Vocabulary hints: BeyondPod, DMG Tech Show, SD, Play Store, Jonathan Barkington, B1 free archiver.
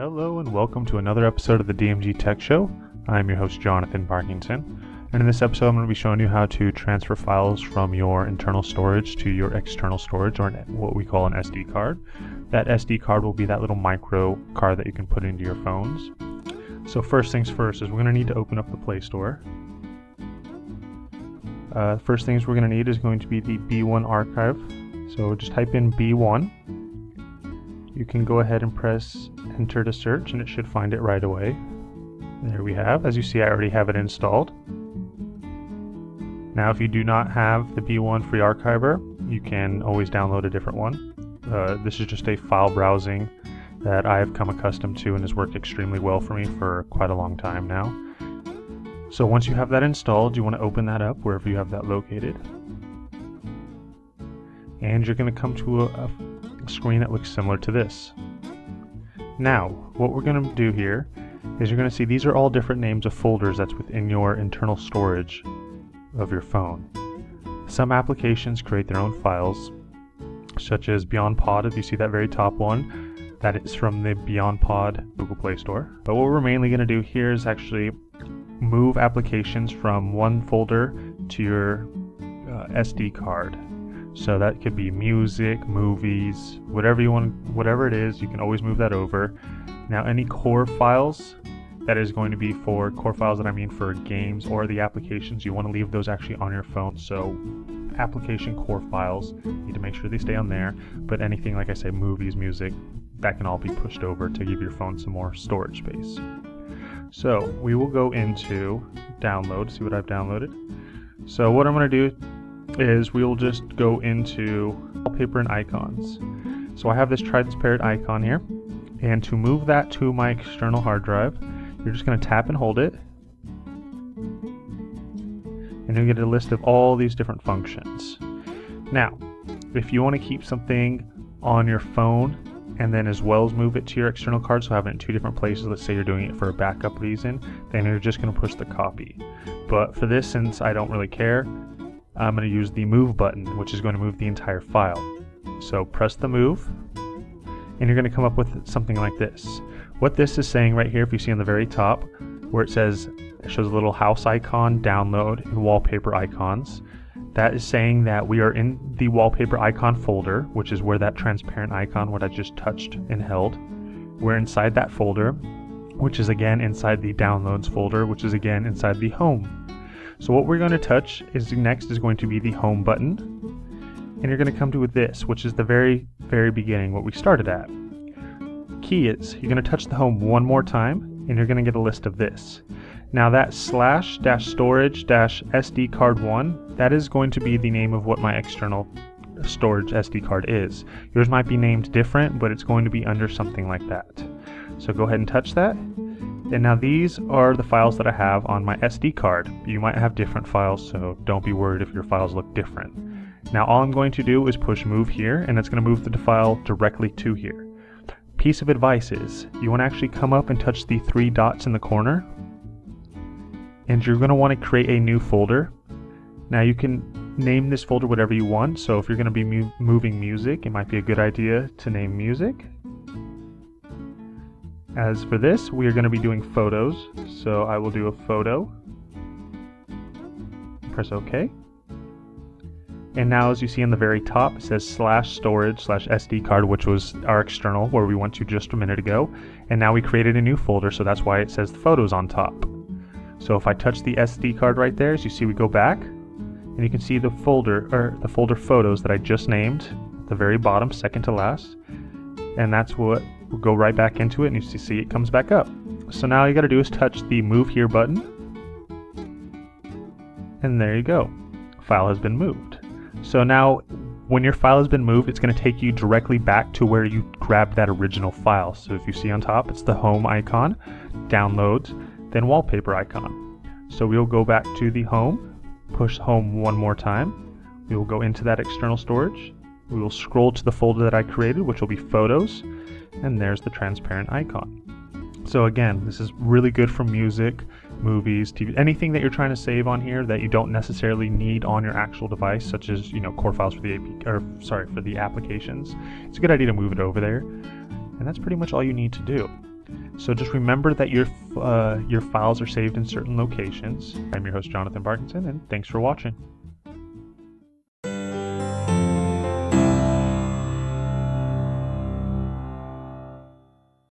Hello and welcome to another episode of the DMG Tech Show. I'm your host, Jonathan Barkington, and in this episode I'm going to be showing you how to transfer files from your internal storage to your external storage, or what we call an SD card. That SD card will be that little micro card that you can put into your phones. So first things first is we're going to need to open up the Play Store. First things we're going to need is going to be the B1 archive. So just type in B1. You can go ahead and press enter to search and it should find it right away. There we have. As you see, I already have it installed. Now if you do not have the B1 free archiver, you can always download a different one. This is just a file browsing that I have come accustomed to and has worked extremely well for me for quite a long time now. So once you have that installed, you want to open that up wherever you have that located. And you're going to come to a screen that looks similar to this. Now, what we're going to do here is you're going to see these are all different names of folders that's within your internal storage of your phone. Some applications create their own files, such as BeyondPod. If you see that very top one, that is from the BeyondPod Google Play Store. But what we're mainly going to do here is actually move applications from one folder to your SD card. So that could be music, movies, whatever you want, whatever it is, you can always move that over. Now any core files, that is going to be for core files that I mean for games or the applications, you want to leave those actually on your phone. So application core files, you need to make sure they stay on there, but anything like I say, movies, music, that can all be pushed over to give your phone some more storage space. So we will go into download, see what I've downloaded. So what I'm going to do is we will just go into wallpaper and icons. So I have this transparent icon here, and to move that to my external hard drive, you're just going to tap and hold it, and you'll get a list of all these different functions. Now, if you want to keep something on your phone and then as well as move it to your external card, so have it in two different places, let's say you're doing it for a backup reason, then you're just going to push the copy. But for this, since I don't really care, I'm going to use the move button, which is going to move the entire file. So press the move, and you're going to come up with something like this. What this is saying right here, if you see on the very top, where it says, it shows a little house icon, download, and wallpaper icons. That is saying that we are in the wallpaper icon folder, which is where that transparent icon, what I just touched and held, we're inside that folder, which is again inside the downloads folder, which is again inside the home. So what we're going to touch is next is going to be the home button, and you're going to come to with this, which is the very beginning, what we started at. Key is you're going to touch the home one more time, and you're going to get a list of this. Now that /storage-SD card1, that is going to be the name of what my external storage SD card is. Yours might be named different, but it's going to be under something like that. So go ahead and touch that. And now these are the files that I have on my SD card. You might have different files, so don't be worried if your files look different. Now all I'm going to do is push move here, and it's going to move the file directly to here. Piece of advice is, you want to actually come up and touch the three dots in the corner, and you're going to want to create a new folder. Now you can name this folder whatever you want, so if you're going to be moving music, it might be a good idea to name music. As for this, we are going to be doing photos, so I will do a photo, press OK, and now as you see in the very top, it says /storage/SD card, which was our external where we went to just a minute ago, and now we created a new folder, so that's why it says photos on top. So if I touch the SD card right there, as you see we go back, and you can see the folder photos that I just named, at the very bottom, second to last, and that's what we'll go right back into it, and you see it comes back up. So now all you got to do is touch the move here button, and there you go. File has been moved. So now when your file has been moved, it's going to take you directly back to where you grabbed that original file. So if you see on top, it's the home icon, downloads, then wallpaper icon. So we'll go back to the home, push home one more time. We will go into that external storage. We will scroll to the folder that I created, which will be photos. And there's the transparent icon. So again, this is really good for music, movies, TV, anything that you're trying to save on here that you don't necessarily need on your actual device, such as, you know, core files for the applications. It's a good idea to move it over there. And that's pretty much all you need to do. So just remember that your files are saved in certain locations. I'm your host, Jonathan Barkington, and thanks for watching.